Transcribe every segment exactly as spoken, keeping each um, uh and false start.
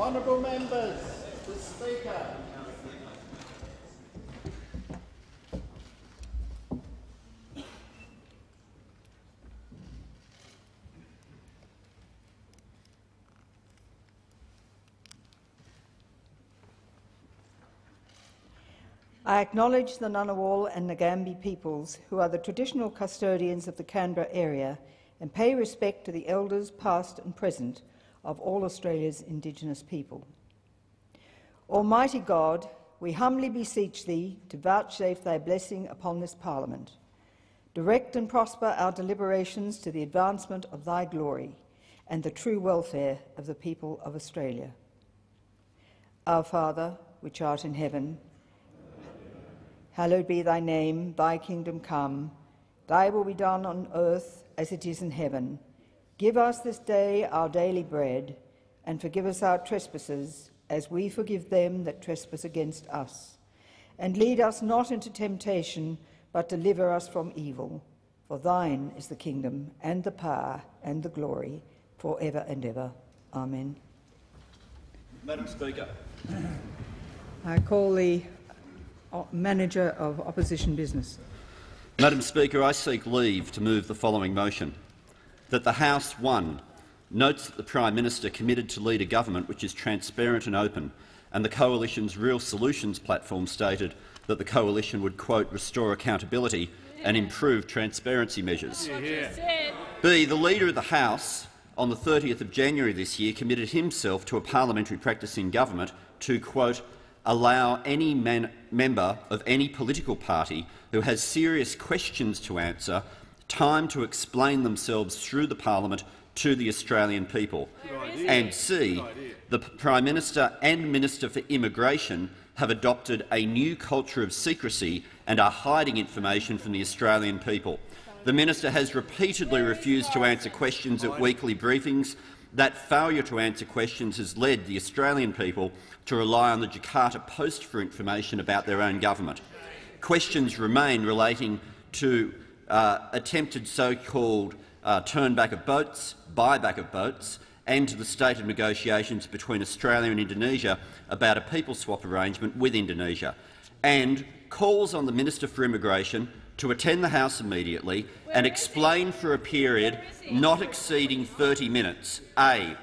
Honourable members, the Speaker. I acknowledge the Ngunnawal and Ngambi peoples, who are the traditional custodians of the Canberra area, and pay respect to the elders past and present of all Australia's Indigenous people. Almighty God, we humbly beseech Thee to vouchsafe Thy blessing upon this Parliament. Direct and prosper our deliberations to the advancement of Thy glory and the true welfare of the people of Australia. Our Father, which art in heaven, hallowed be Thy name, Thy kingdom come, Thy will be done on earth as it is in heaven. Give us this day our daily bread, and forgive us our trespasses, as we forgive them that trespass against us. And lead us not into temptation, but deliver us from evil. For Thine is the kingdom, and the power, and the glory, for ever and ever. Amen. Madam Speaker. I call the Manager of Opposition Business. Madam Speaker, I seek leave to move the following motion. That the House, one, notes that the Prime Minister committed to lead a government which is transparent and open, and the Coalition's Real Solutions platform stated that the Coalition would, quote, restore accountability and improve transparency measures. Yeah. B, the Leader of the House, on the thirtieth of January this year, committed himself to a parliamentary practice in government to, quote, allow any man member of any political party who has serious questions to answer time to explain themselves through the Parliament to the Australian people. And C, the Prime Minister and Minister for Immigration have adopted a new culture of secrecy and are hiding information from the Australian people. The Minister has repeatedly refused to answer questions at weekly briefings. That failure to answer questions has led the Australian people to rely on the Jakarta Post for information about their own government. Questions remain relating to Uh, attempted so-called uh, turn-back of boats, buy-back of boats, and to the state of negotiations between Australia and Indonesia about a people swap arrangement with Indonesia, and calls on the Minister for Immigration to attend the House immediately and explain for a period not exceeding thirty minutes. A.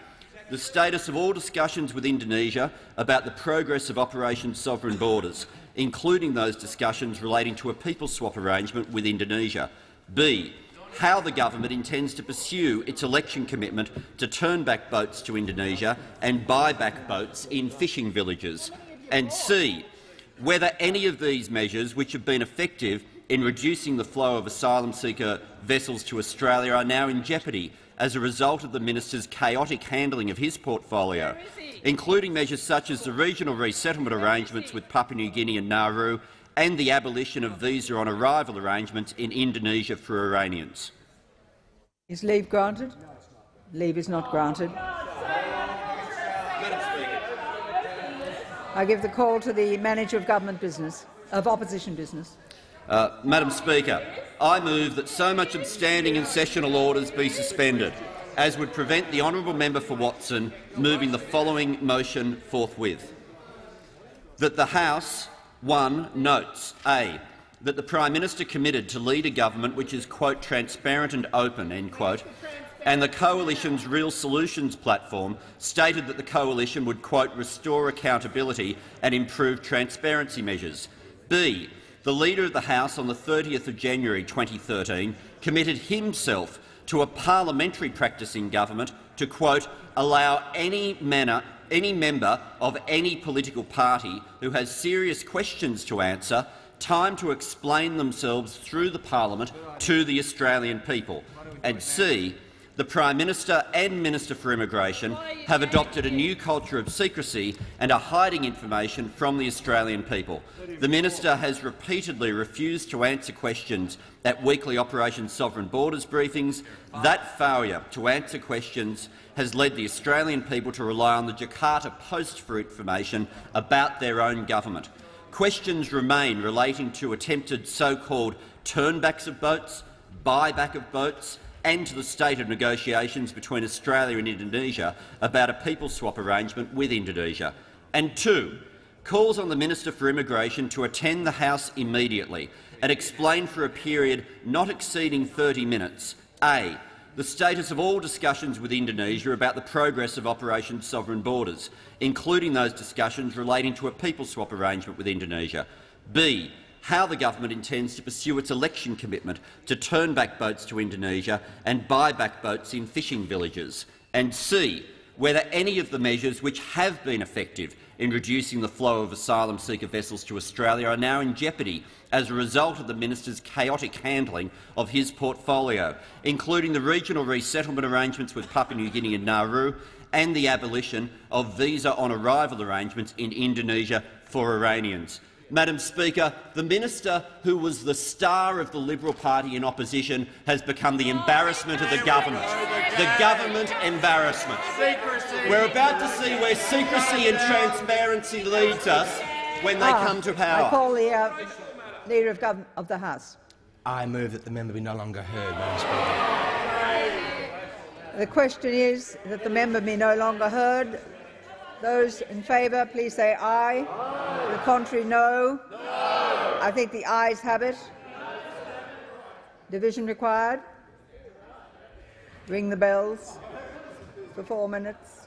The status of all discussions with Indonesia about the progress of Operation Sovereign Borders, including those discussions relating to a people swap arrangement with Indonesia. B. How the government intends to pursue its election commitment to turn back boats to Indonesia and buy back boats in fishing villages. And C. Whether any of these measures, which have been effective in reducing the flow of asylum seeker vessels to Australia, are now in jeopardy as a result of the minister's chaotic handling of his portfolio, including measures such as the regional resettlement arrangements with Papua New Guinea and Nauru and the abolition of visa on arrival arrangements in Indonesia for Iranians. Is leave granted? Leave is not granted. I give the call to the Manager of Government Business, of Opposition Business. Uh, Madam Speaker, I move that so much of standing and sessional orders be suspended as would prevent the honourable member for Watson moving the following motion forthwith. That the House, one, notes, A, that the Prime Minister committed to lead a government which is, quote, transparent and open, end quote, and the Coalition's Real Solutions platform stated that the Coalition would, quote, restore accountability and improve transparency measures. B, the Leader of the House on the thirtieth of January twenty thirteen committed himself to a parliamentary practice in government to, quote, allow any, manner, any member of any political party who has serious questions to answer time to explain themselves through the Parliament to the Australian people. And C, the Prime Minister and Minister for Immigration have adopted a new culture of secrecy and are hiding information from the Australian people. The Minister has repeatedly refused to answer questions at weekly Operation Sovereign Borders briefings. That failure to answer questions has led the Australian people to rely on the Jakarta Post for information about their own government. Questions remain relating to attempted so-called turnbacks of boats, buyback of boats, and to the state of negotiations between Australia and Indonesia about a people swap arrangement with Indonesia. And two, calls on the Minister for Immigration to attend the House immediately and explain for a period not exceeding thirty minutes, A, the status of all discussions with Indonesia about the progress of Operation Sovereign Borders, including those discussions relating to a people swap arrangement with Indonesia. B, how the government intends to pursue its election commitment to turn back boats to Indonesia and buy back boats in fishing villages. And C, whether any of the measures which have been effective in reducing the flow of asylum seeker vessels to Australia are now in jeopardy as a result of the minister's chaotic handling of his portfolio, including the regional resettlement arrangements with Papua New Guinea and Nauru and the abolition of visa on arrival arrangements in Indonesia for Iranians. Madam Speaker, the minister who was the star of the Liberal Party in opposition has become the embarrassment of the government. The government embarrassment. We're about to see where secrecy and transparency leads us when they come to power. I call the uh, Leader of, Government of the House. I move that the member be no longer heard, Madam Speaker. The question is that the member be no longer heard. Those in favour, please say aye. Aye. The contrary, no. No. I think the ayes have it. Division required. Ring the bells for four minutes.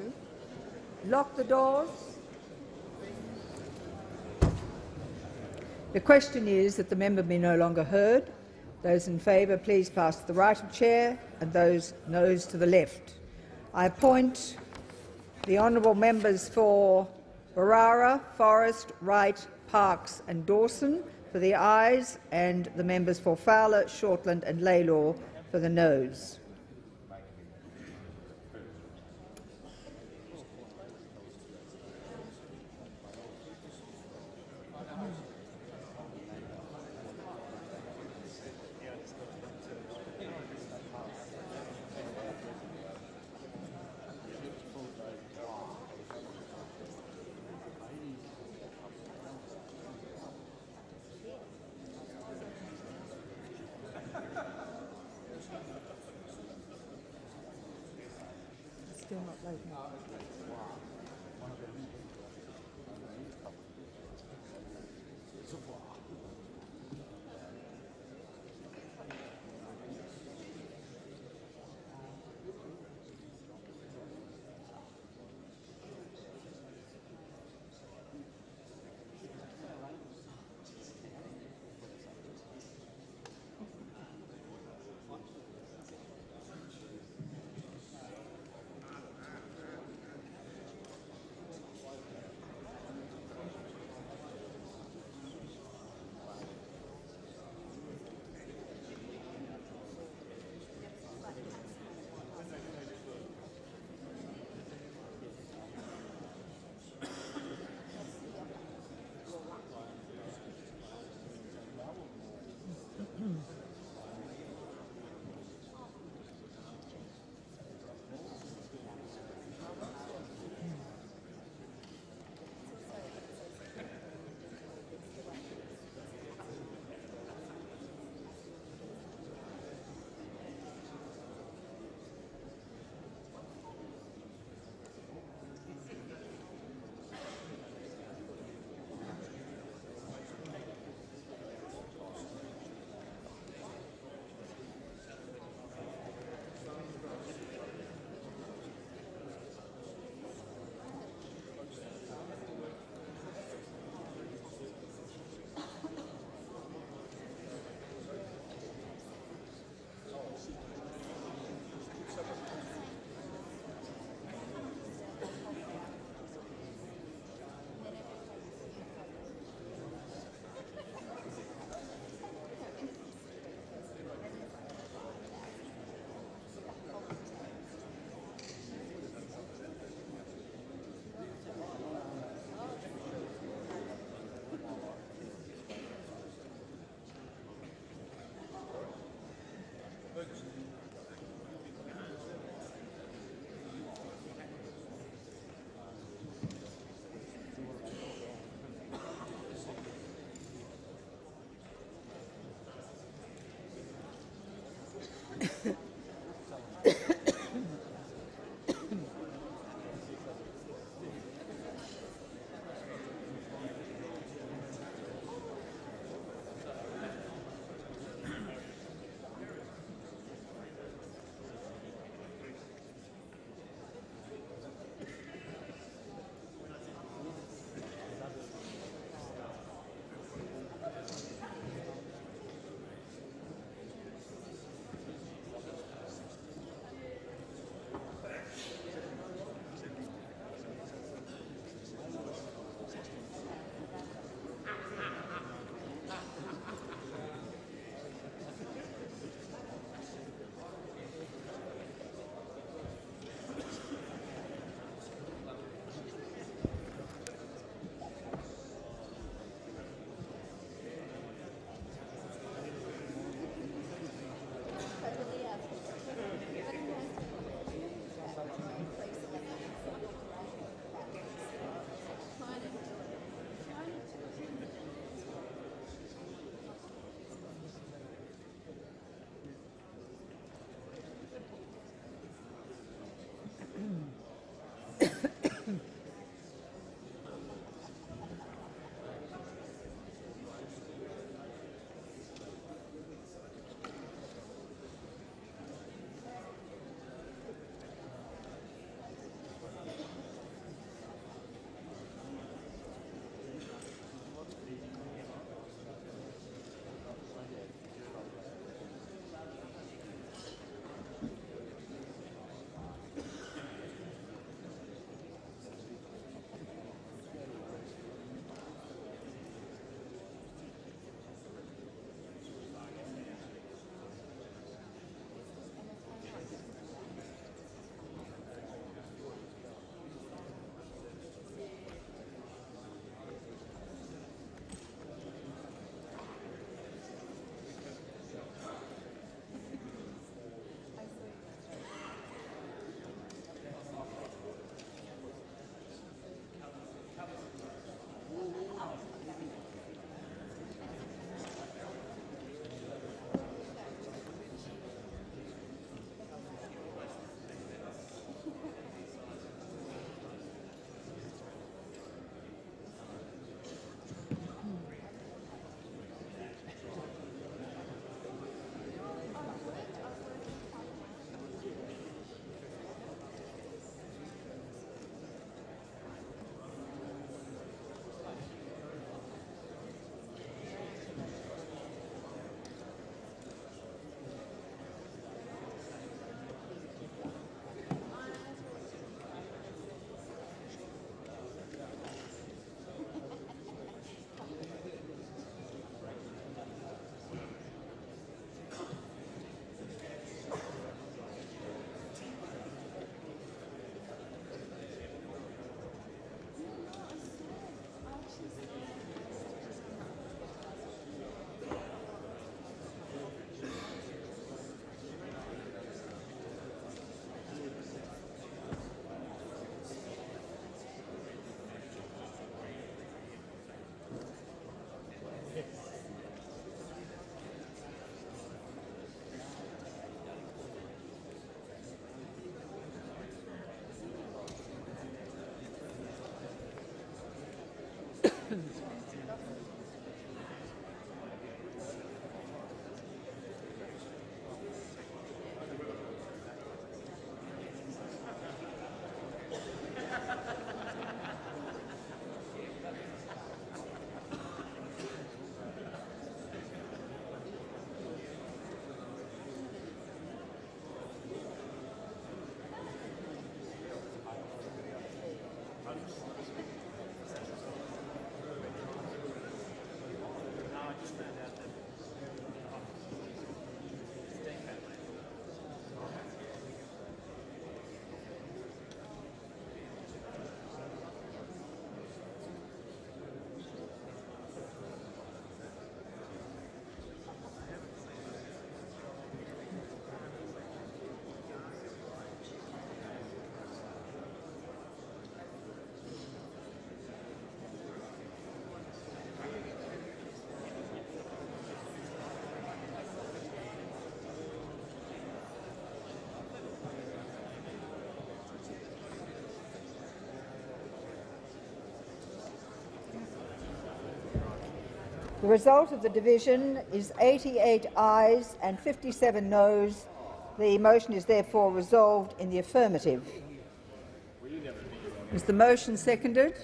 Hmm? Lock the doors. The question is that the member be no longer heard. Those in favour, please pass to the right of chair, and those noes to the left. I appoint the honourable members for Barara, Forrest, Wright, Parks and Dawson for the ayes, and the members for Fowler, Shortland and Laylaw for the noes. happened? The result of the division is eighty-eight ayes and fifty-seven noes. The motion is therefore resolved in the affirmative. Is the motion seconded?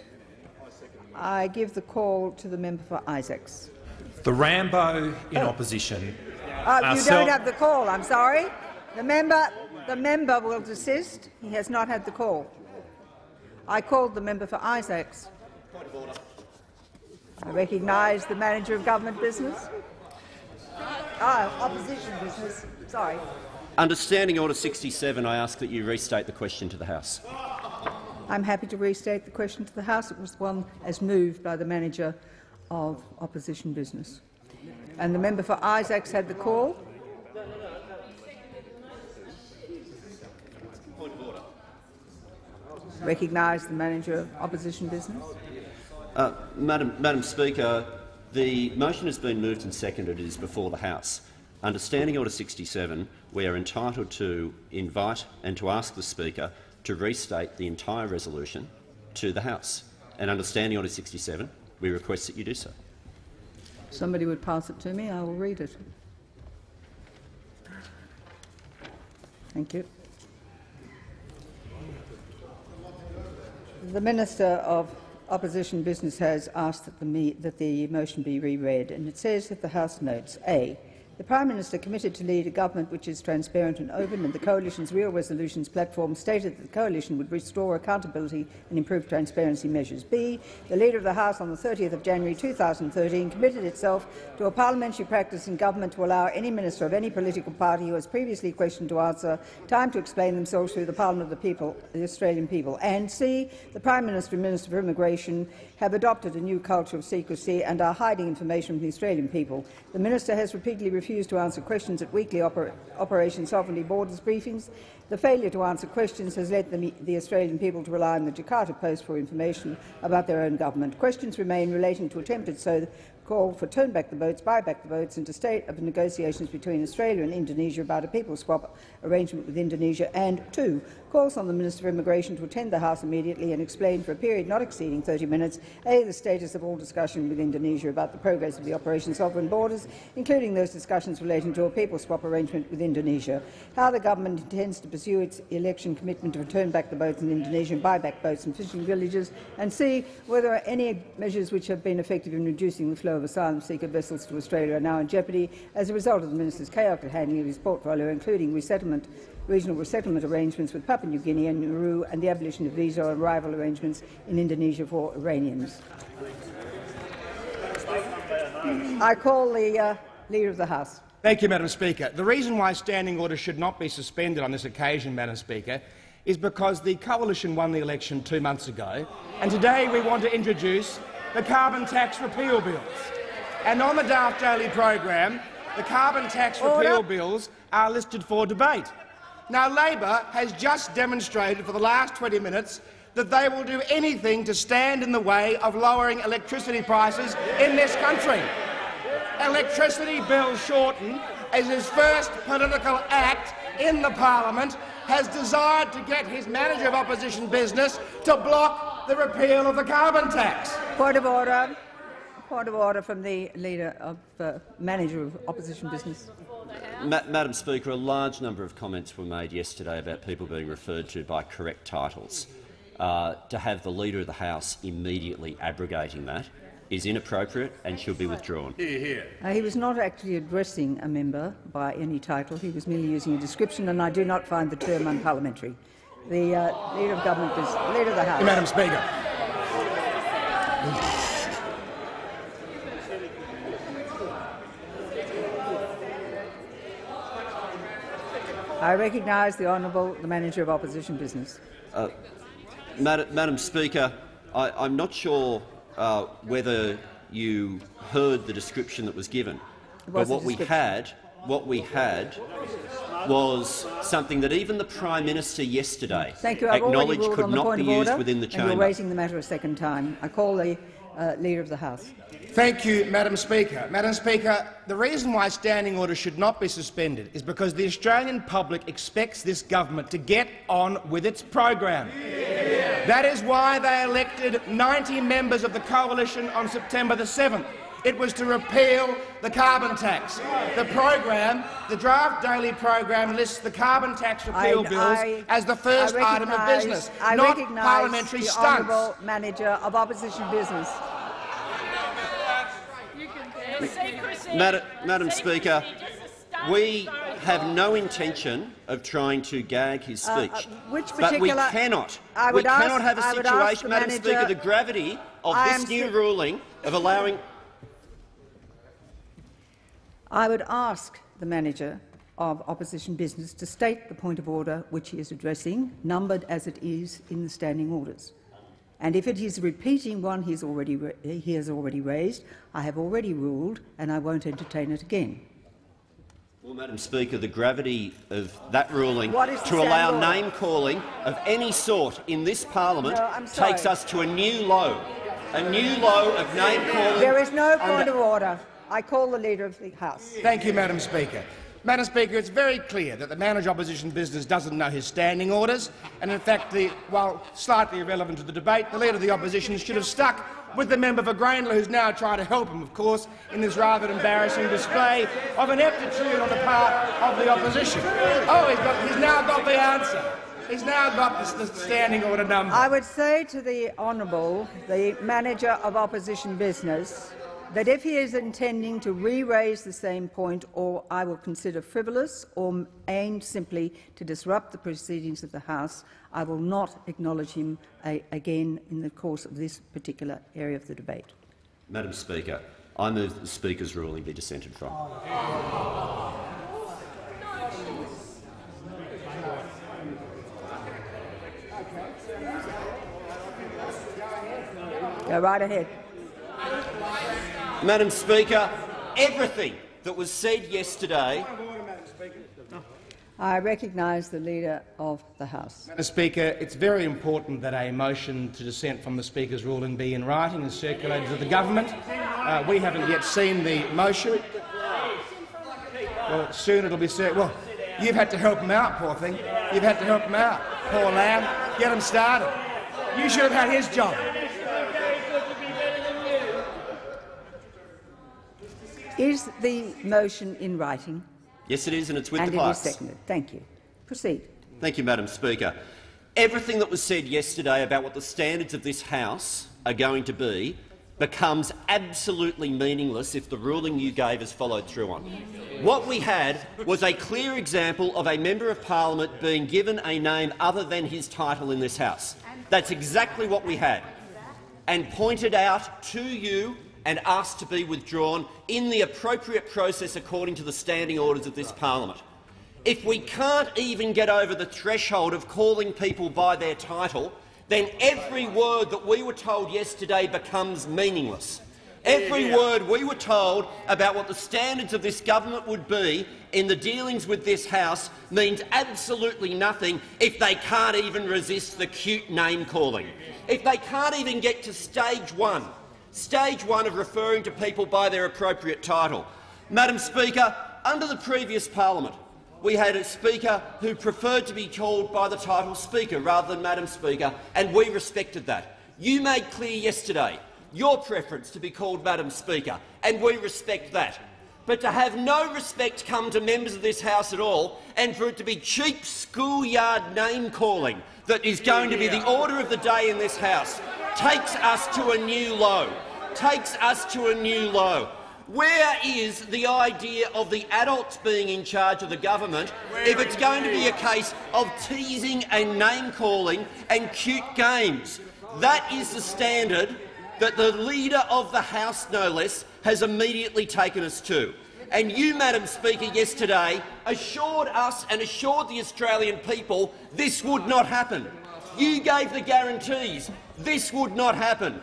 I give the call to the member for Isaacs. The Rambo in oh. opposition. Uh, you don't have the call. I'm sorry. The member, the member will desist. He has not had the call. I called the member for Isaacs. I recognise the Manager of Government Business. Ah, opposition business. Sorry. Understanding Order sixty-seven, I ask that you restate the question to the House. I'm happy to restate the question to the House. It was one as moved by the Manager of Opposition Business. And the member for Isaacs had the call. Recognise the Manager of Opposition Business. Uh, Madam, Madam Speaker, the motion has been moved and seconded. It is before the House. Under Standing Order sixty-seven, we are entitled to invite and to ask the Speaker to restate the entire resolution to the House. And under Standing Order sixty-seven, we request that you do so. Somebody would pass it to me. I will read it. Thank you. The Minister of Opposition Business has asked that the, that the motion be reread, and it says that the House notes A. The Prime Minister committed to lead a government which is transparent and open, and the Coalition's Real Resolutions platform stated that the Coalition would restore accountability and improve transparency measures. B. The Leader of the House on the thirtieth of January two thousand thirteen committed itself to a parliamentary practice in government to allow any minister of any political party who has previously questioned to answer time to explain themselves through the Parliament of the people, the Australian people. And C. The Prime Minister and Minister for Immigration have adopted a new culture of secrecy and are hiding information from the Australian people. The Minister has repeatedly refused refused to answer questions at weekly Oper Operation Sovereign Borders briefings. The failure to answer questions has led the, the Australian people to rely on the Jakarta Post for information about their own government. Questions remain relating to attempted so call for turn back the boats, buy back the boats, and to state of negotiations between Australia and Indonesia about a people swap arrangement with Indonesia. And two, calls on the Minister for Immigration to attend the House immediately and explain for a period not exceeding thirty minutes A. The status of all discussion with Indonesia about the progress of the Operation Sovereign Borders, including those discussions relating to a people swap arrangement with Indonesia. How the government intends to pursue its election commitment to return back the boats in Indonesia and buy back boats in fishing villages. And C. Whether any measures which have been effective in reducing the flow of asylum seeker vessels to Australia are now in jeopardy as a result of the Minister's chaotic handling of his portfolio, including resettlement, regional resettlement arrangements with Papua New Guinea and Nauru, and the abolition of visa arrival arrangements in Indonesia for Iranians. I call the uh, Leader of the House. Thank you, Madam Speaker. The reason why standing orders should not be suspended on this occasion, Madam Speaker, is because the Coalition won the election two months ago, and today we want to introduce the carbon tax repeal bills. And on the draft daily program, the carbon tax repeal bills are listed for debate. Now, Labor has just demonstrated for the last twenty minutes that they will do anything to stand in the way of lowering electricity prices in this country. Electricity bill shorten, as his first political act in the parliament, has desired to get his Manager of Opposition Business to block the repeal of the carbon tax. Point of order. Point of order from the Leader of uh, Manager of Opposition Business. Ma Madam Speaker, a large number of comments were made yesterday about people being referred to by correct titles. Uh, to have the Leader of the House immediately abrogating that is inappropriate and should be withdrawn. Hear, hear. Uh, he was not actually addressing a member by any title. He was merely using a description, and I do not find the term unparliamentary. The uh, Leader of Government is Leader of the House. Madam Speaker. I recognise the Honourable the Manager of Opposition Business. Uh, Mad Madam Speaker, I I'm not sure uh, whether you heard the description that was given, but what we had, what we had, was something that even the Prime Minister yesterday Thank you. acknowledged could not be used order, within the chamber. You're raising the matter a second time. I call the uh, Leader of the House. Thank you, Madam Speaker. Madam Speaker, the reason why standing order should not be suspended is because the Australian public expects this government to get on with its program. Yeah. That is why they elected ninety members of the coalition on September the seventh. It was to repeal the carbon tax. The program, the draft daily program, lists the carbon tax repeal I, bills I, as the first item of business, I not parliamentary the stunts. Honourable Manager of Opposition Business. Mad Madam Speaker, we have no intention of trying to gag his speech, uh, uh, but we cannot. We cannot ask, have a situation, Madam Manager, Speaker, the gravity of I this new ruling of allowing. I would ask the Manager of Opposition Business to state the point of order which he is addressing, numbered as it is in the standing orders. And if it is repeating one he's already ra he has already raised, I have already ruled, and I won't entertain it again. Well, Madam Speaker, the gravity of that ruling to allow name calling of any sort in this Parliament no, takes us to a new low, a new low of name calling. There is no point of order. I call the Leader of the House. Thank you, Madam Speaker. Madam Speaker, it's very clear that the Manager of Opposition Business doesn't know his standing orders, and in fact, the, while slightly irrelevant to the debate, the Leader of the Opposition should have stuck with the member for Grayndler, who's now trying to help him, of course, in this rather embarrassing display of ineptitude on the part of the opposition. Oh, he's, got, he's now got the answer. He's now got the, the standing order number. I would say to the Honourable, the Manager of Opposition Business, that if he is intending to re-raise the same point, or I will consider frivolous or aimed simply to disrupt the proceedings of the House, I will not acknowledge him a again in the course of this particular area of the debate. Madam Speaker, I move that the Speaker's ruling be dissented from. Go right ahead. Madam Speaker, everything that was said yesterday— I recognise the Leader of the House. Madam Speaker, it's very important that a motion to dissent from the Speaker's ruling be in writing and circulated to the government. Uh, we haven't yet seen the motion. Well, soon it'll be circulated. Well, you've had to help him out, poor thing. You've had to help him out, poor lad. Get him started. You should have had his job. Is the motion in writing? Yes, it is, and it's with the parts. And it is seconded. Thank you. Proceed. Thank you, Madam Speaker. Everything that was said yesterday about what the standards of this House are going to be becomes absolutely meaningless if the ruling you gave is followed through on. What we had was a clear example of a member of parliament being given a name other than his title in this House. That's exactly what we had, and pointed out to you and asked to be withdrawn in the appropriate process according to the standing orders of this parliament. If we can't even get over the threshold of calling people by their title, then every word that we were told yesterday becomes meaningless. Every word we were told about what the standards of this government would be in the dealings with this House means absolutely nothing if they can't even resist the cute name calling. If they can't even get to stage one, Stage one of referring to people by their appropriate title. Madam Speaker, under the previous parliament, we had a Speaker who preferred to be called by the title Speaker rather than Madam Speaker, and we respected that. You made clear yesterday your preference to be called Madam Speaker, and we respect that. But to have no respect come to members of this House at all, and for it to be cheap schoolyard name-calling that is going to be the order of the day in this House, takes us to a new low. Takes us to a new low. Where is the idea of the adults being in charge of the government if it's going to be a case of teasing and name-calling and cute games? That is the standard that the Leader of the House, no less, has immediately taken us to. And you, Madam Speaker, yesterday assured us and assured the Australian people this would not happen. You gave the guarantees this would not happen.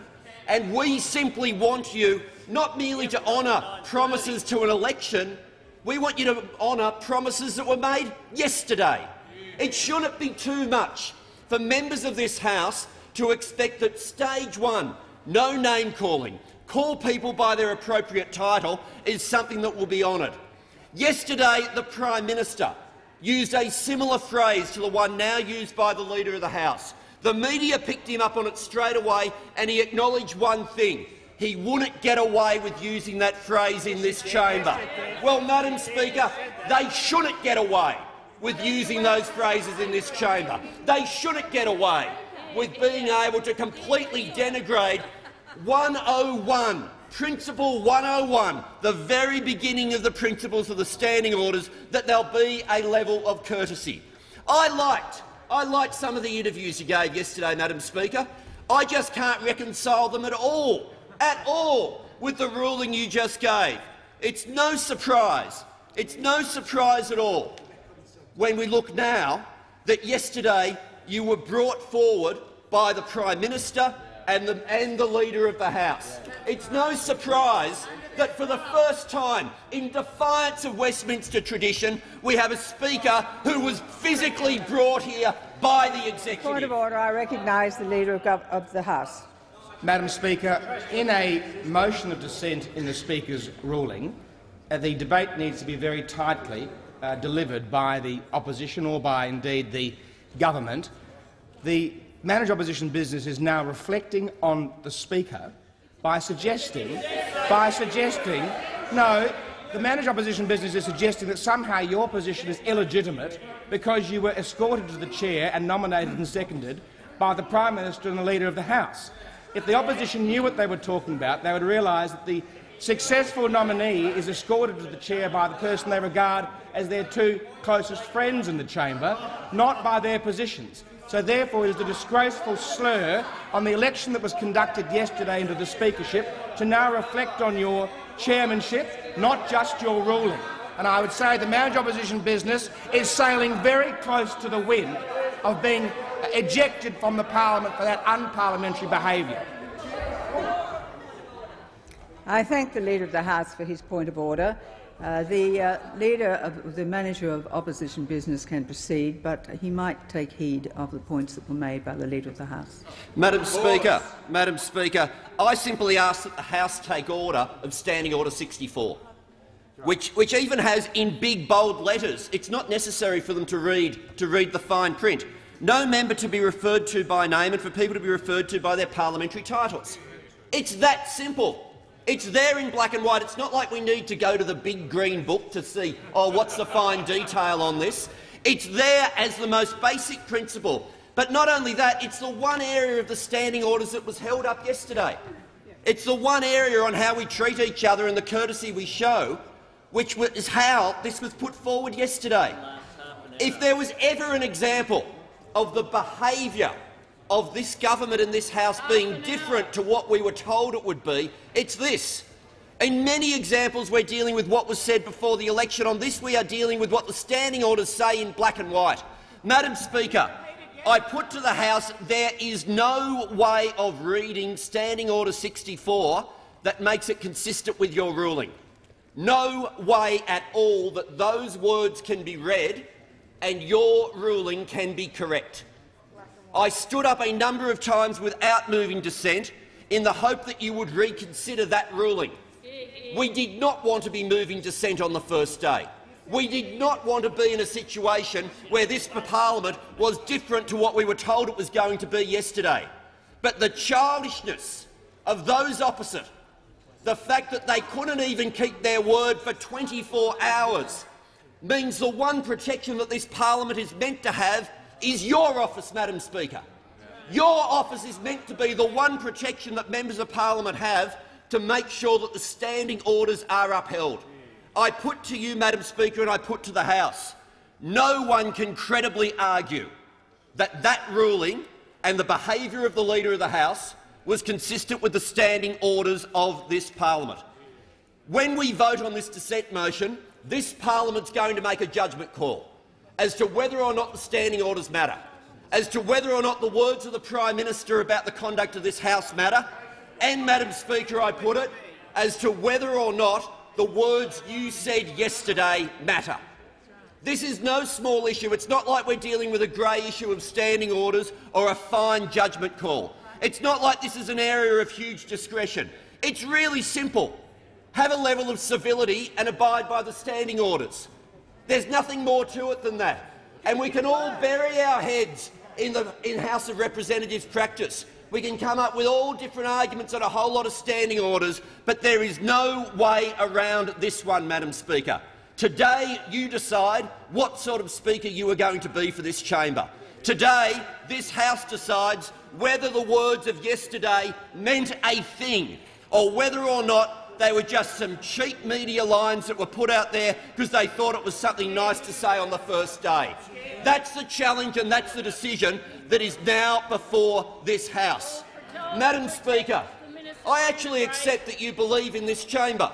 And we simply want you not merely to honour promises to an election, we want you to honour promises that were made yesterday. It shouldn't be too much for members of this House to expect that stage one, no name-calling, call people by their appropriate title, is something that will be honoured. Yesterday, the Prime Minister used a similar phrase to the one now used by the Leader of the House. The media picked him up on it straight away, and he acknowledged one thing. He wouldn't get away with using that phrase in this chamber. Well, Madam Speaker, they shouldn't get away with using those phrases in this chamber. They shouldn't get away with being able to completely denigrate one oh one, Principle one oh one, the very beginning of the principles of the Standing Orders, that there'll be a level of courtesy. I liked, I liked some of the interviews you gave yesterday, Madam Speaker. I just can't reconcile them at all. at all with the ruling you just gave. It's no surprise, it's no surprise at all when we look now that yesterday you were brought forward by the Prime Minister and the, and the Leader of the House. It's no surprise that for the first time, in defiance of Westminster tradition, we have a Speaker who was physically brought here by the Executive. Point of order. I recognise the Leader of, of the House. Madam Speaker, in a motion of dissent in the Speaker's ruling, uh, the debate needs to be very tightly uh, delivered by the opposition or by, indeed, the government. The Managed Opposition business is now reflecting on the Speaker by suggesting, by suggesting, no, the Managed Opposition business is suggesting that somehow your position is illegitimate because you were escorted to the chair and nominated and seconded by the Prime Minister and the Leader of the House. If the opposition knew what they were talking about, they would realise that the successful nominee is escorted to the chair by the person they regard as their two closest friends in the chamber, not by their positions. So therefore it is a disgraceful slur on the election that was conducted yesterday into the speakership to now reflect on your chairmanship, not just your ruling. And I would say the Managed Opposition business is sailing very close to the wind of being ejected from the parliament for that unparliamentary behaviour. I thank the Leader of the House for his point of order. Uh, the uh, leader of the manager of opposition business can proceed, but he might take heed of the points that were made by the Leader of the House. Madam Speaker, Madam Speaker, I simply ask that the House take order of Standing Order sixty-four. Which, which even has in big bold letters. It's not necessary for them to read to read the fine print. No member to be referred to by name and for people to be referred to by their parliamentary titles. It's that simple. It's there in black and white. It's not like we need to go to the big green book to see, oh, what's the fine detail on this. It's there as the most basic principle. But not only that, it's the one area of the Standing Orders that was held up yesterday. It's the one area on how we treat each other and the courtesy we show, which is how this was put forward yesterday. If there was ever an example of the behaviour of this government and this House being different to what we were told it would be, it's this. In many examples we're dealing with what was said before the election. On this we are dealing with what the Standing Orders say in black and white. Madam Speaker, I put to the House there is no way of reading Standing Order sixty-four that makes it consistent with your ruling. No way at all that those words can be read and your ruling can be correct. I stood up a number of times without moving dissent in the hope that you would reconsider that ruling. We did not want to be moving dissent on the first day. We did not want to be in a situation where this parliament was different to what we were told it was going to be yesterday. But the childishness of those opposite, the fact that they couldn't even keep their word for twenty-four hours means the one protection that this parliament is meant to have is your office, Madam Speaker. Your office is meant to be the one protection that members of parliament have to make sure that the standing orders are upheld. I put to you, Madam Speaker, and I put to the House, no one can credibly argue that that ruling and the behaviour of the Leader of the House was consistent with the standing orders of this parliament. When we vote on this dissent motion, this parliament's going to make a judgment call as to whether or not the standing orders matter, as to whether or not the words of the Prime Minister about the conduct of this House matter, and, Madam Speaker, I put it, as to whether or not the words you said yesterday matter. This is no small issue. It's not like we're dealing with a grey issue of standing orders or a fine judgment call. It's not like this is an area of huge discretion. It's really simple. Have a level of civility and abide by the standing orders. There's nothing more to it than that. And we can all bury our heads in the in House of Representatives practice. We can come up with all different arguments and a whole lot of standing orders, but there is no way around this one, Madam Speaker. Today you decide what sort of Speaker you are going to be for this chamber. Today this House decides whether the words of yesterday meant a thing or whether or not they were just some cheap media lines that were put out there because they thought it was something nice to say on the first day. That's the challenge and that's the decision that is now before this House. Madam Speaker, I actually accept that you believe in this chamber.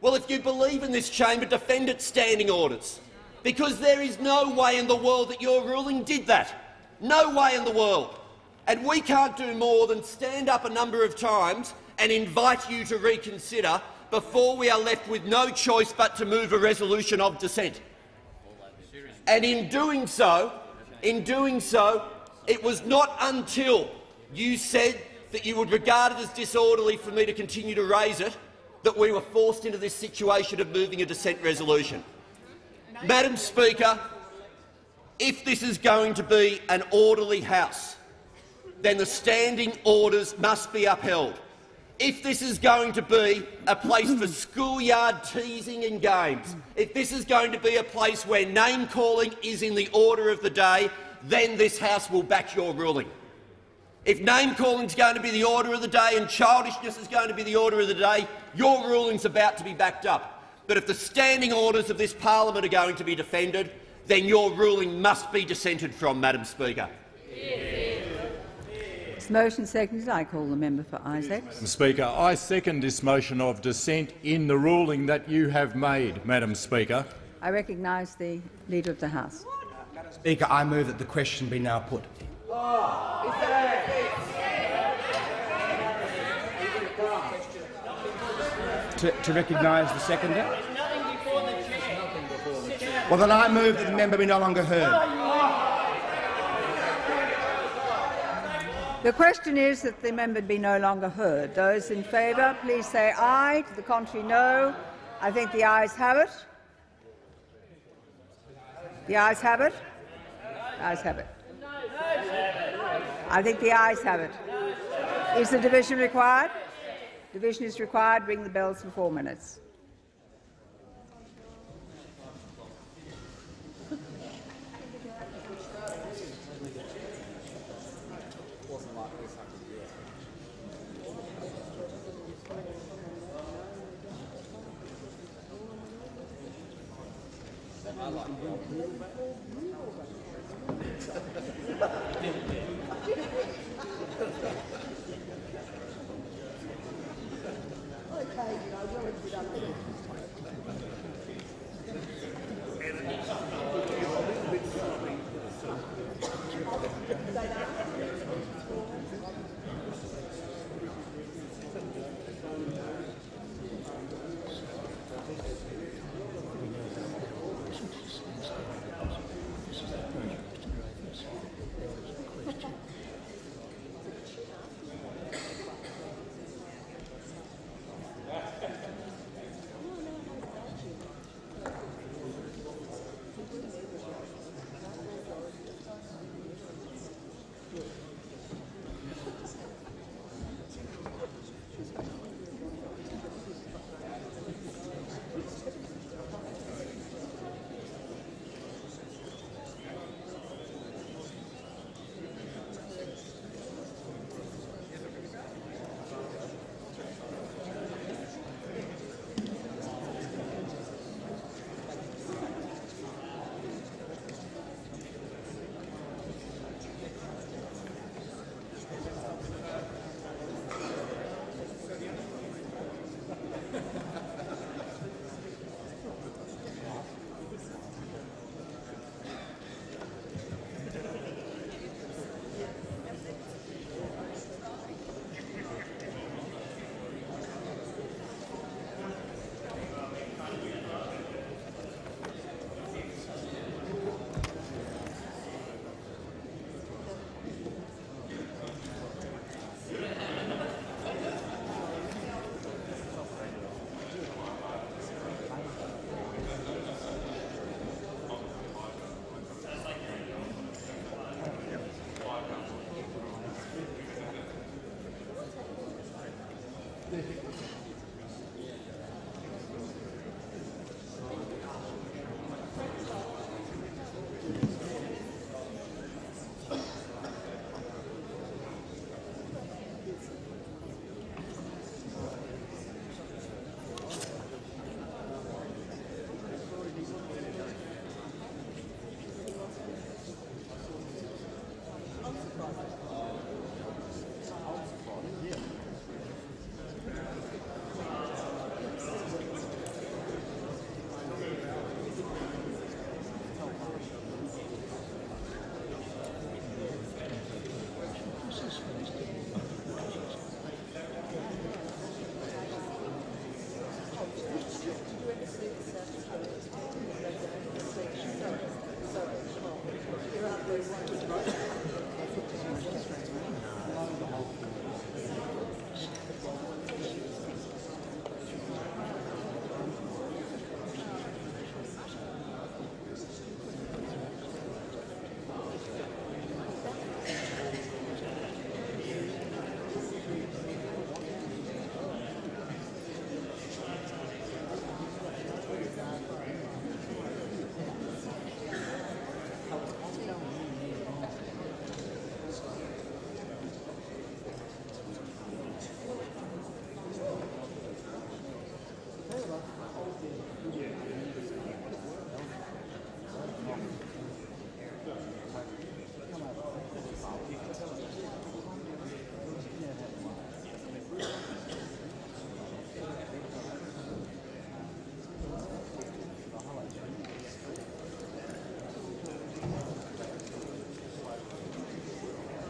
Well, if you believe in this chamber, defend its standing orders, because there is no way in the world that your ruling did that. No way in the world. And we can't do more than stand up a number of times and invite you to reconsider before we are left with no choice but to move a resolution of dissent. And in doing so, in doing so, it was not until you said that you would regard it as disorderly for me to continue to raise it that we were forced into this situation of moving a dissent resolution. Madam Speaker, if this is going to be an orderly House, then the standing orders must be upheld. If this is going to be a place for schoolyard teasing and games, if this is going to be a place where name-calling is in the order of the day, then this House will back your ruling. If name-calling is going to be the order of the day and childishness is going to be the order of the day, your ruling's about to be backed up. But if the standing orders of this parliament are going to be defended, then your ruling must be dissented from, Madam Speaker. Yeah. This motion seconded. I call the member for Isaacs. Madam Speaker, I second this motion of dissent in the ruling that you have made, Madam Speaker. I recognise the Leader of the House. Madam Speaker, I move that the question be now put. Oh, is that yeah. to, to recognise the seconder. Nothing before the chair. Well, then I move that the member be no longer heard. The question is that the member be no longer heard. Those in favour, please say aye. To the contrary, no. I think the ayes have it. The ayes have it. The ayes have it. I think the ayes have it. Is the division required? Division is required. Ring the bells for four minutes.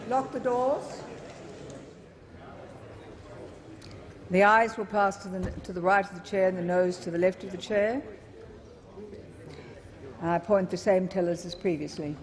Lock the doors. The eyes will pass to the, to the right of the chair and the nose to the left of the chair. I appoint the same tellers as previously.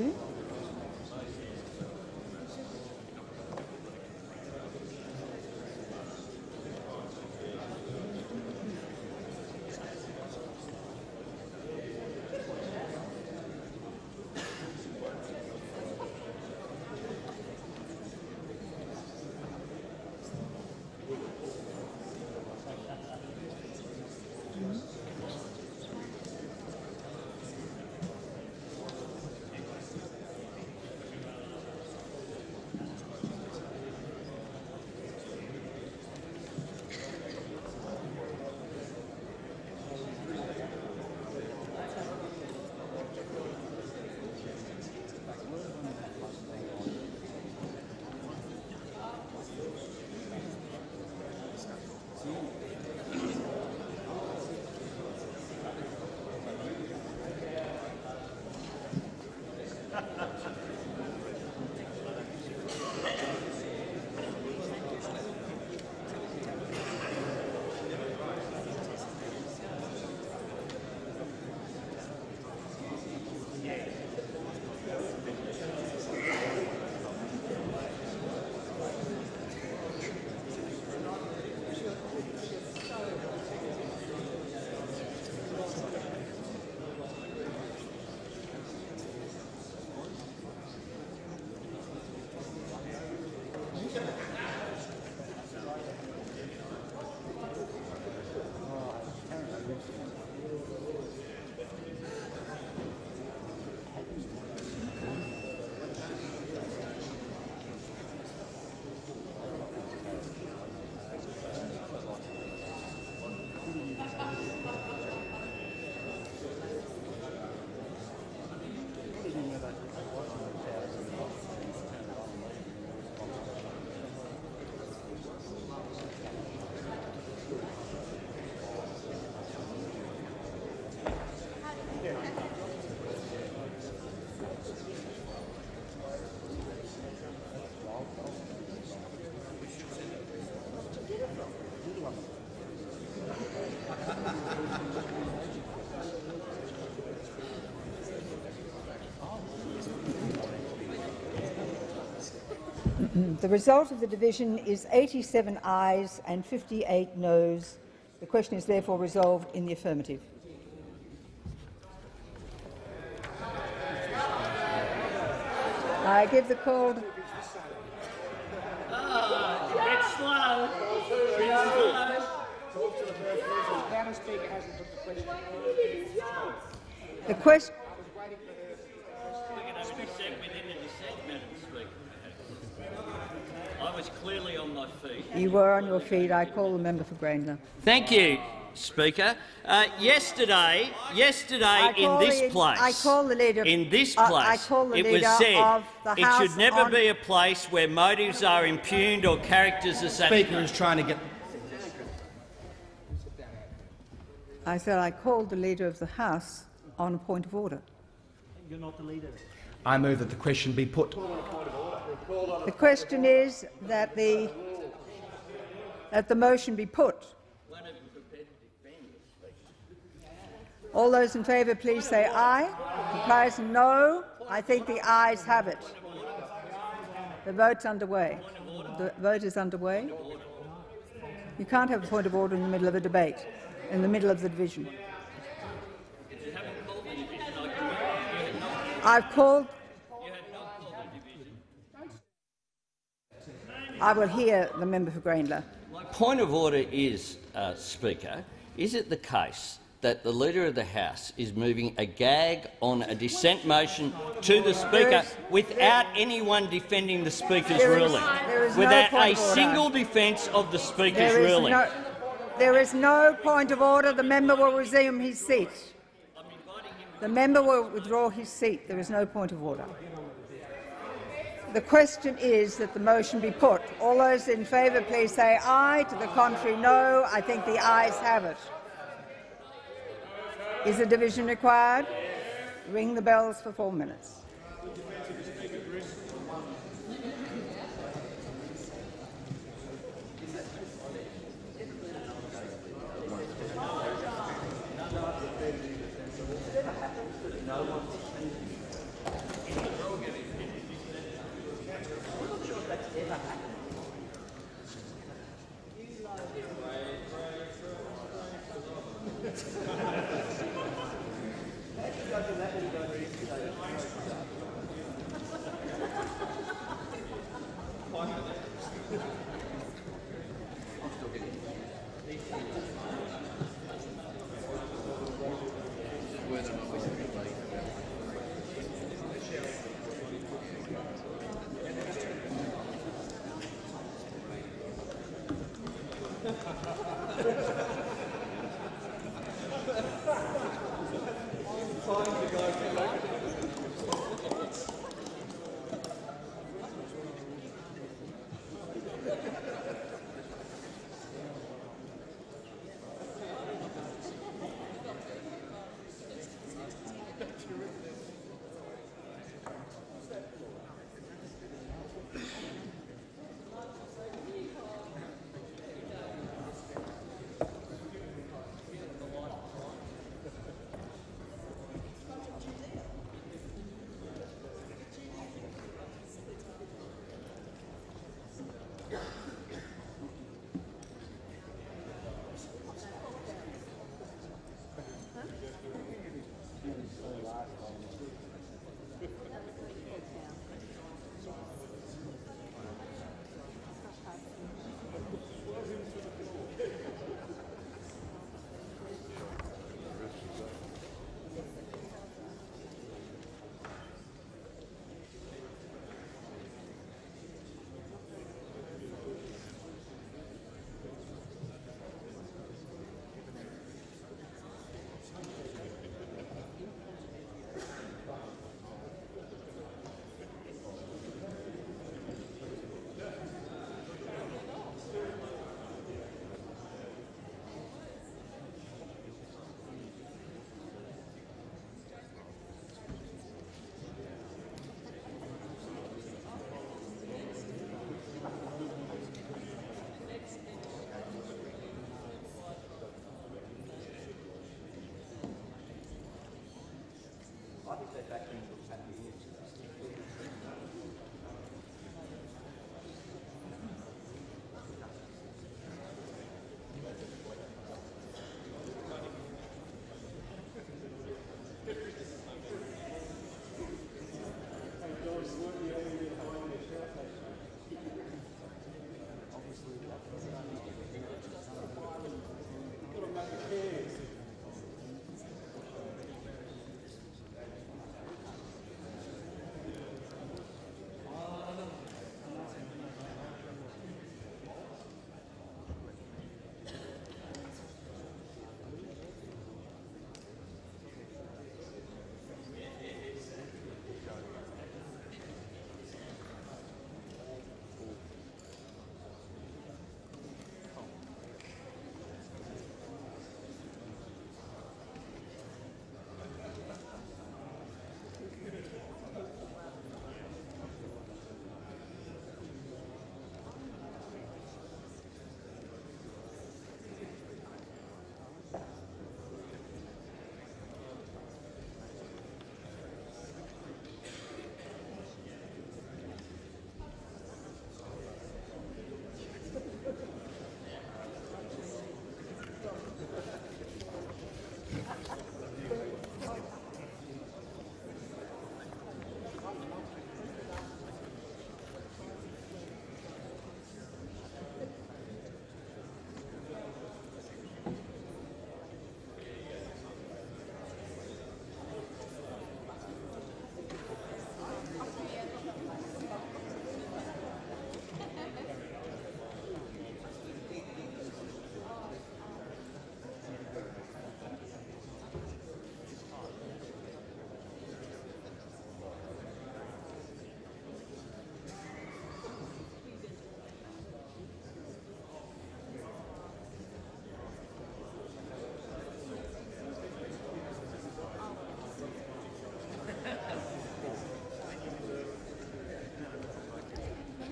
easy. The result of the division is eighty-seven ayes and fifty-eight noes. The question is therefore resolved in the affirmative. I give the call. The question. I was clearly on my feet. You were on your feet. I call the member for Grayndler. Thank you, Speaker. Uh, yesterday, yesterday in this the, place, I call the leader, in this place, I, I call the it was said it should never be a place where motives are impugned or characters are satisfied. Speaker is trying to get. I said I called the leader of the House on a point of order. You're not the leader. I move that the question be put. The question is that the, that the motion be put. All those in favour, please say aye. Opposed, no. I think the ayes have it. The vote's underway. The vote is underway. You can't have a point of order in the middle of a debate, in the middle of the division. I've called. I will hear the member for Grayndler. My point of order is, uh, Speaker, is it the case that the Leader of the House is moving a gag on a dissent motion to the Speaker is, without there, anyone defending the Speaker's there is, ruling, there is without no a single defence of the Speaker's there ruling? No, there is no point of order. The member will resume his seat. The member will withdraw his seat. There is no point of order. The question is that the motion be put. All those in favour, please say aye. To the contrary, no. I think the ayes have it. Is a division required? Ring the bells for four minutes.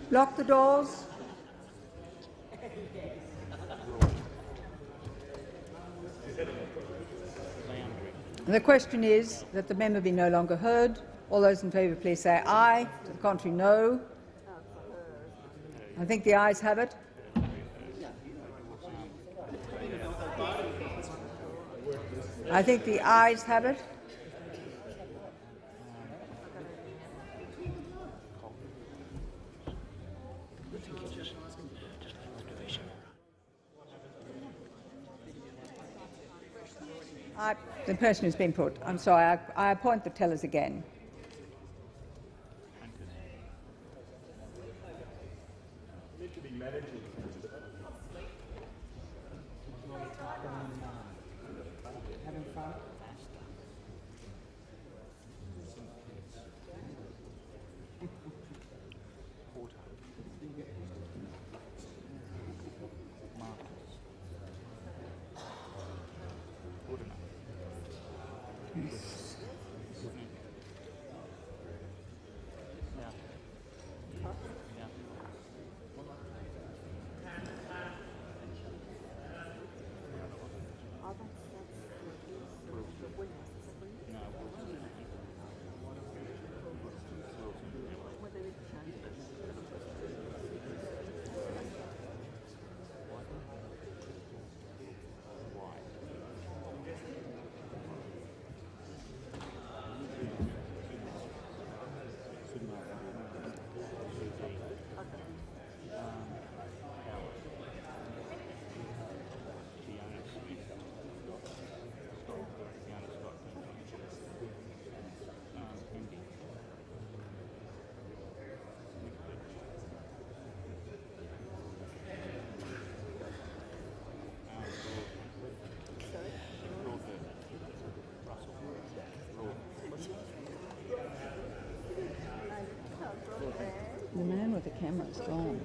Lock the doors. And the question is that the member be no longer heard. All those in favour, please say aye. To the contrary, no. I think the ayes have it. I think the ayes have it. I, the person who's been put. I'm sorry. I, I appoint the tellers again. The man with the camera is gone.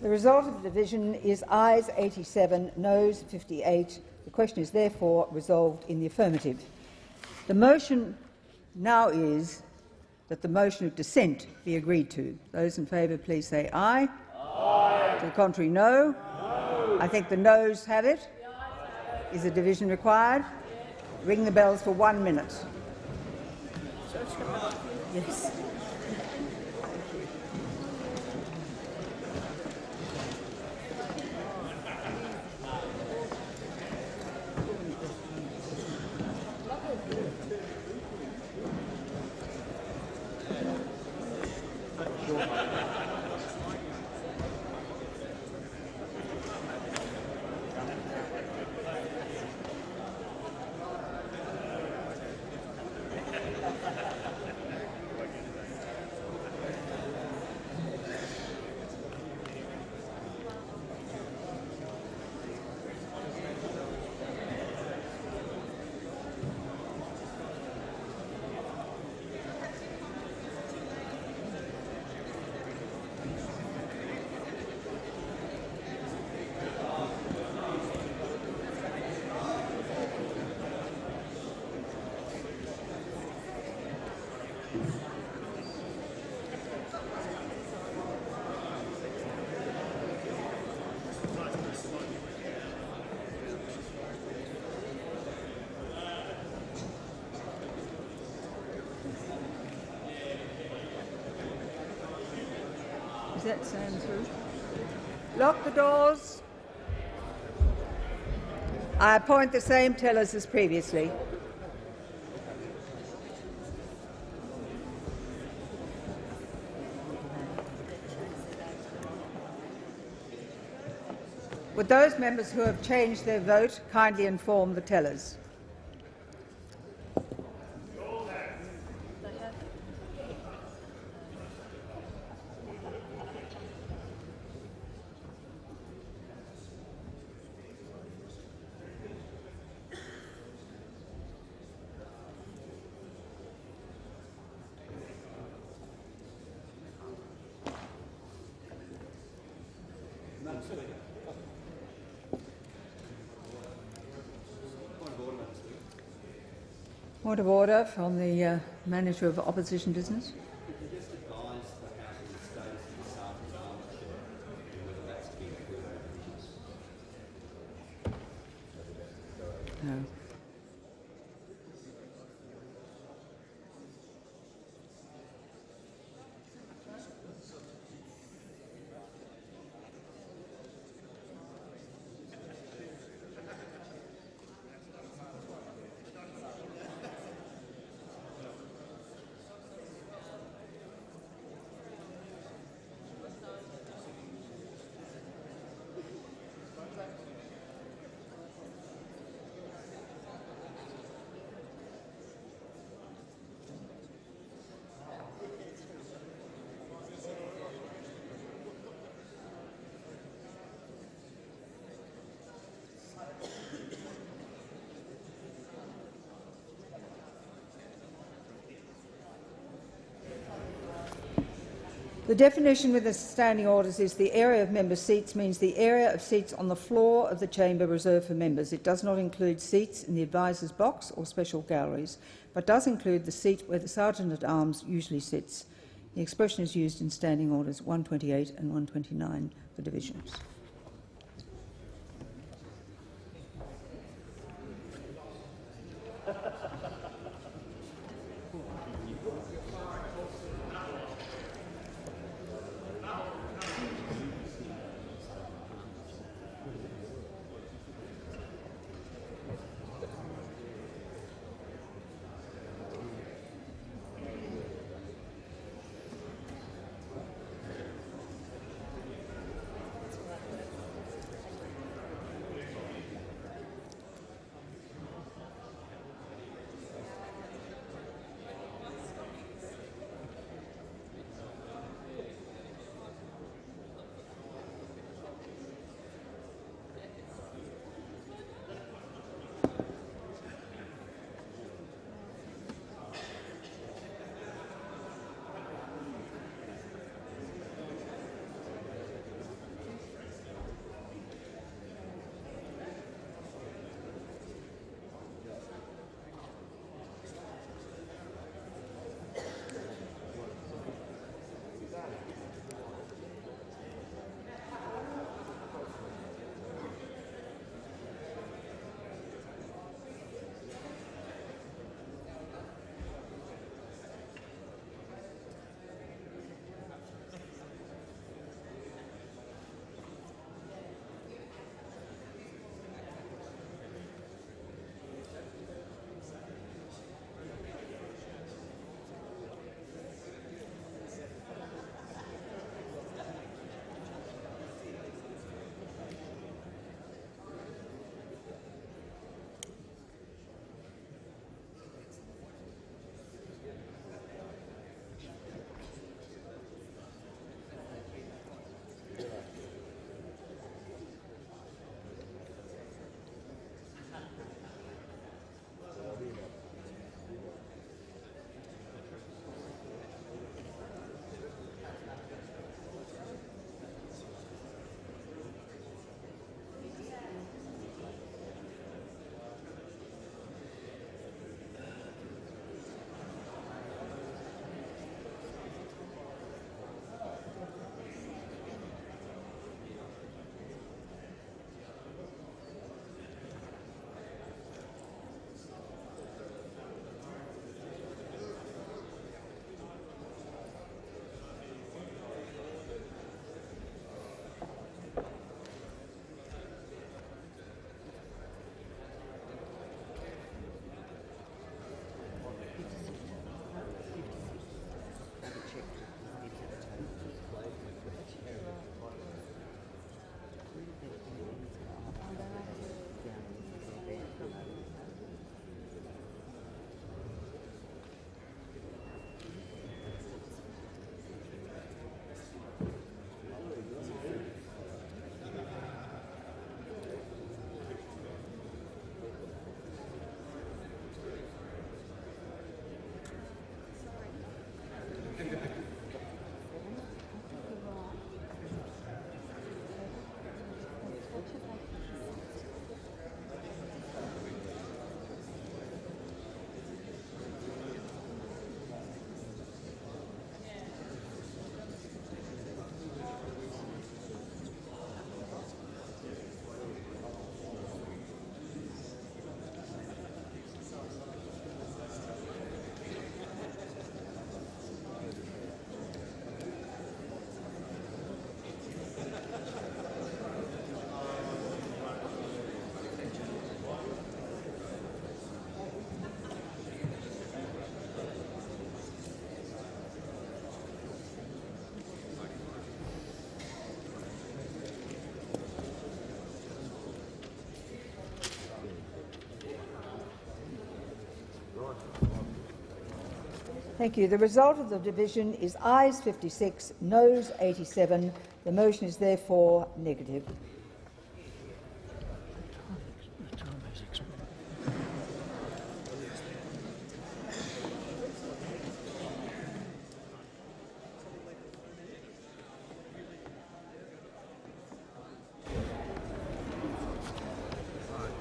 The result of the division is ayes eighty-seven, noes fifty-eight. The question is therefore resolved in the affirmative. The motion now is that the motion of dissent be agreed to. Those in favour, please say aye. Aye. To the contrary, no. No. I think the noes have it. Is a division required? Yes. Ring the bells for one minute. Yes. Is that Sam's room? Lock the doors. I appoint the same tellers as previously. Would those members who have changed their vote kindly inform the tellers? Point of order from the uh, manager of opposition business. No. The definition with the standing orders is the area of member seats means the area of seats on the floor of the chamber reserved for members. It does not include seats in the advisor's box or special galleries, but does include the seat where the sergeant-at-arms usually sits. The expression is used in standing orders one twenty-eight and one twenty-nine for divisions. Thank you. The result of the division is ayes fifty-six, noes eighty-seven. The motion is therefore negative.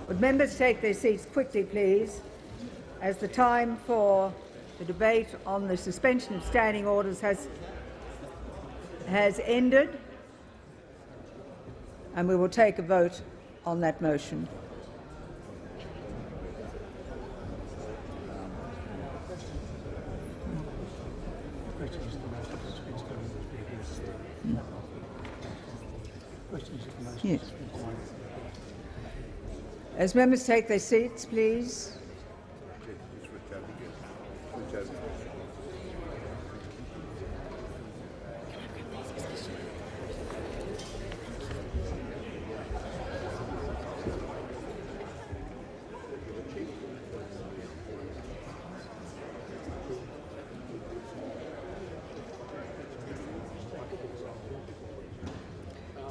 Would members take their seats quickly, please, as the time for the debate on the suspension of standing orders has, has ended, and we will take a vote on that motion. Yes. As members take their seats, please.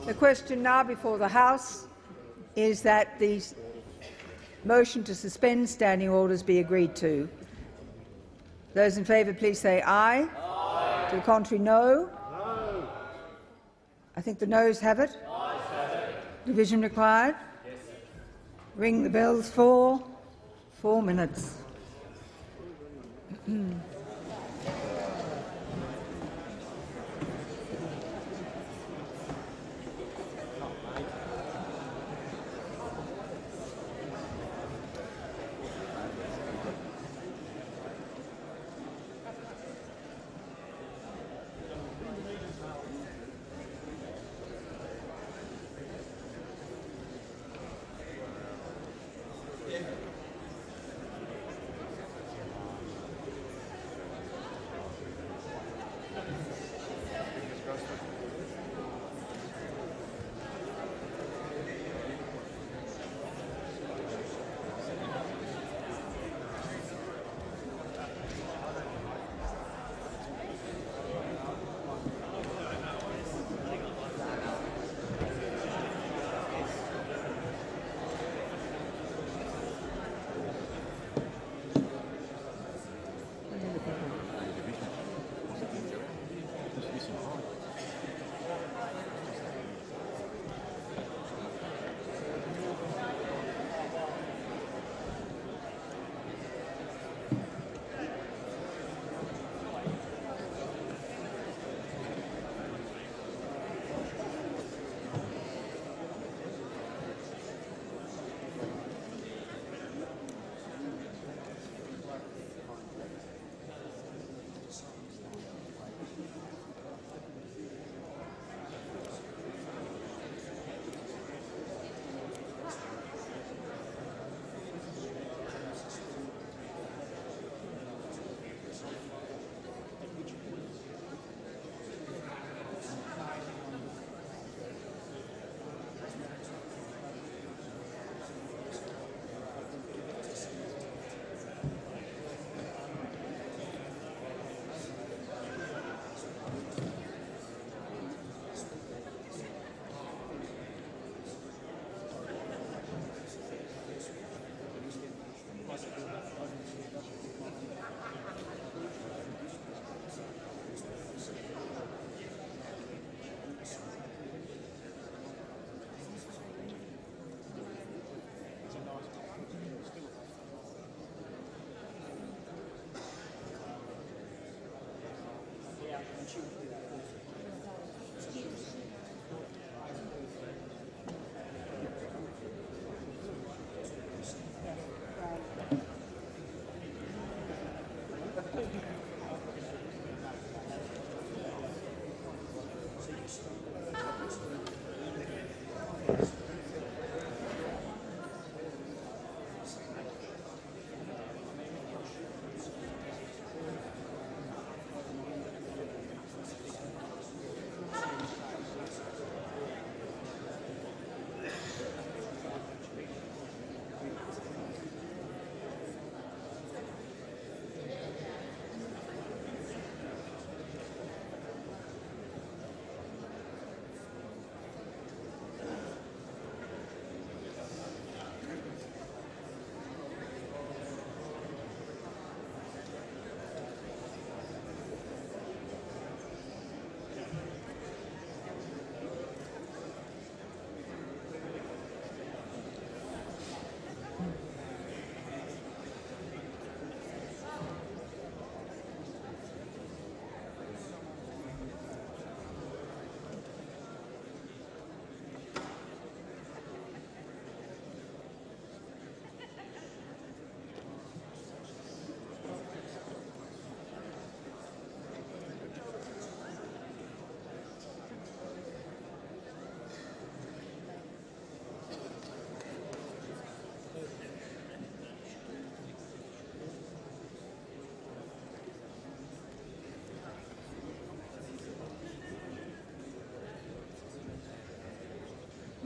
The question now before the House is that the motion to suspend standing orders be agreed to. Those in favour, please say aye. Aye. To the contrary, no. No. I think the noes have it. Aye, sir. Division required. Yes, sir. Ring the bells for four minutes.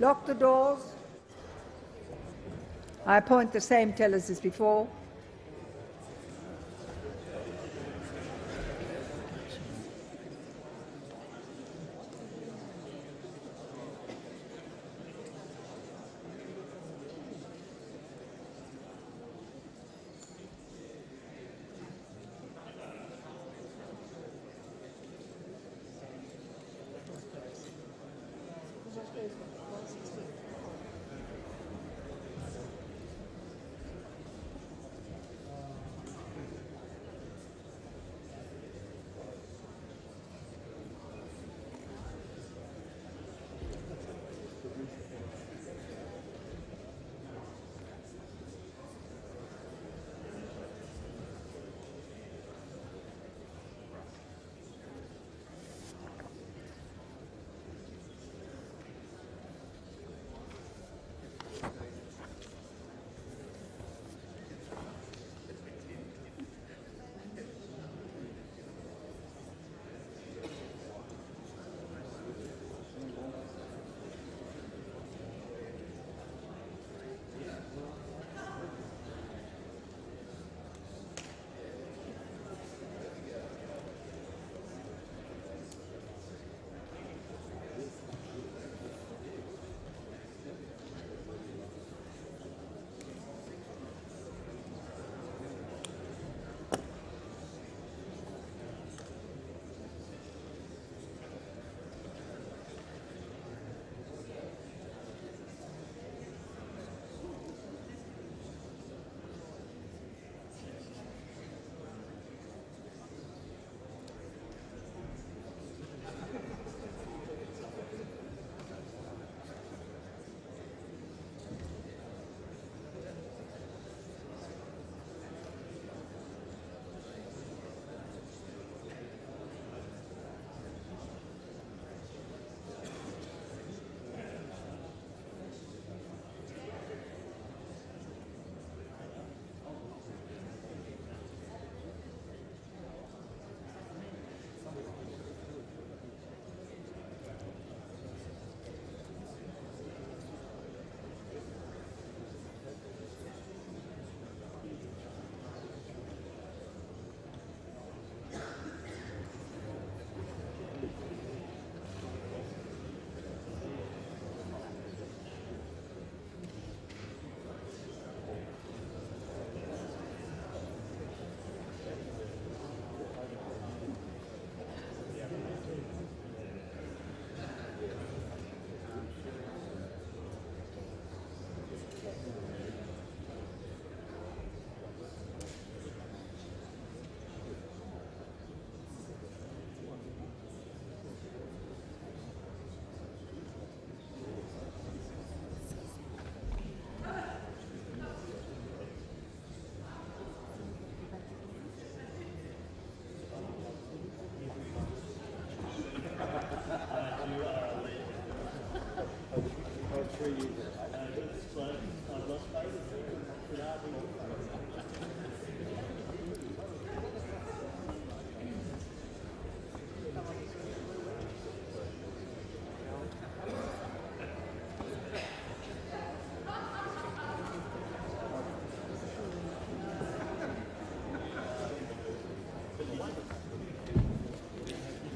Lock the doors. I appoint the same tellers as before.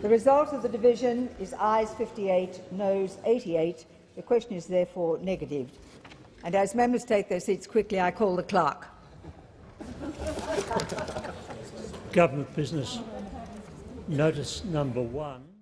The result of the division is ayes fifty-eight, noes eighty-eight. The question is therefore negatived. And as members take their seats quickly, I call the clerk. Government business notice number one.